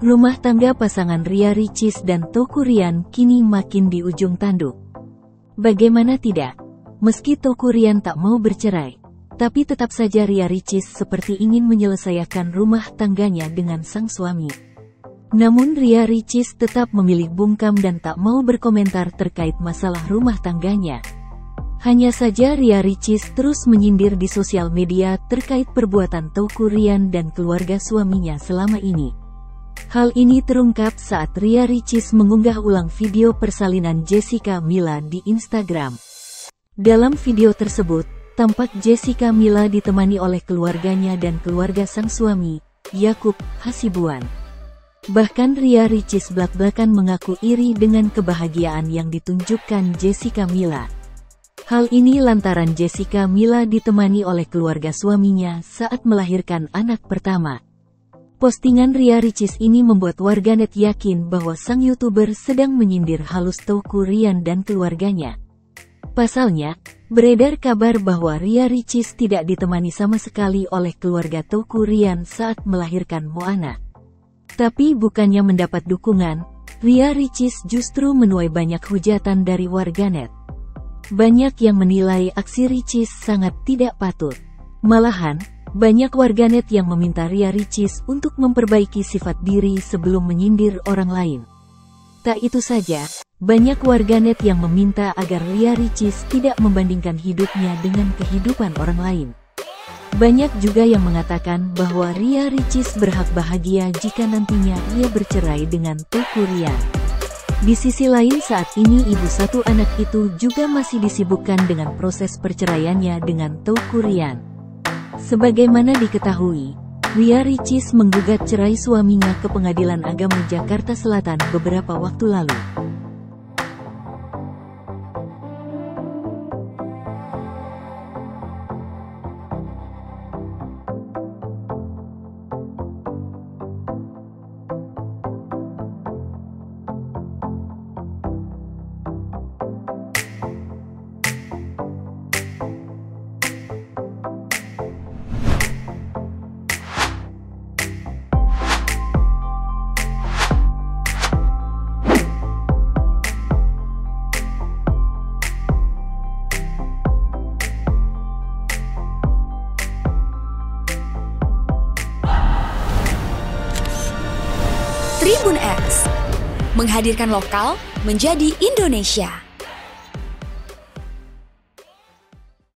Rumah tangga pasangan Ria Ricis dan Teuku Ryan kini makin di ujung tanduk. Bagaimana tidak? Meski Teuku Ryan tak mau bercerai, tapi tetap saja Ria Ricis seperti ingin menyelesaikan rumah tangganya dengan sang suami. Namun Ria Ricis tetap memilih bungkam dan tak mau berkomentar terkait masalah rumah tangganya. Hanya saja Ria Ricis terus menyindir di sosial media terkait perbuatan Teuku Ryan dan keluarga suaminya selama ini. Hal ini terungkap saat Ria Ricis mengunggah ulang video persalinan Jessica Mila di Instagram. Dalam video tersebut, tampak Jessica Mila ditemani oleh keluarganya dan keluarga sang suami, Yakup Hasibuan. Bahkan Ria Ricis blak-blakan mengaku iri dengan kebahagiaan yang ditunjukkan Jessica Mila. Hal ini lantaran Jessica Mila ditemani oleh keluarga suaminya saat melahirkan anak pertama. Postingan Ria Ricis ini membuat warganet yakin bahwa sang YouTuber sedang menyindir halus Teuku Ryan dan keluarganya. Pasalnya, beredar kabar bahwa Ria Ricis tidak ditemani sama sekali oleh keluarga Teuku Ryan saat melahirkan Moana. Tapi bukannya mendapat dukungan, Ria Ricis justru menuai banyak hujatan dari warganet. Banyak yang menilai aksi Ricis sangat tidak patut. Malahan, banyak warganet yang meminta Ria Ricis untuk memperbaiki sifat diri sebelum menyindir orang lain. Tak itu saja, banyak warganet yang meminta agar Ria Ricis tidak membandingkan hidupnya dengan kehidupan orang lain. Banyak juga yang mengatakan bahwa Ria Ricis berhak bahagia jika nantinya ia bercerai dengan Teuku Ryan. Di sisi lain saat ini ibu satu anak itu juga masih disibukkan dengan proses perceraiannya dengan Teuku Ryan. Sebagaimana diketahui, Ria Ricis menggugat cerai suaminya ke Pengadilan Agama Jakarta Selatan beberapa waktu lalu. TribunX menghadirkan lokal menjadi Indonesia.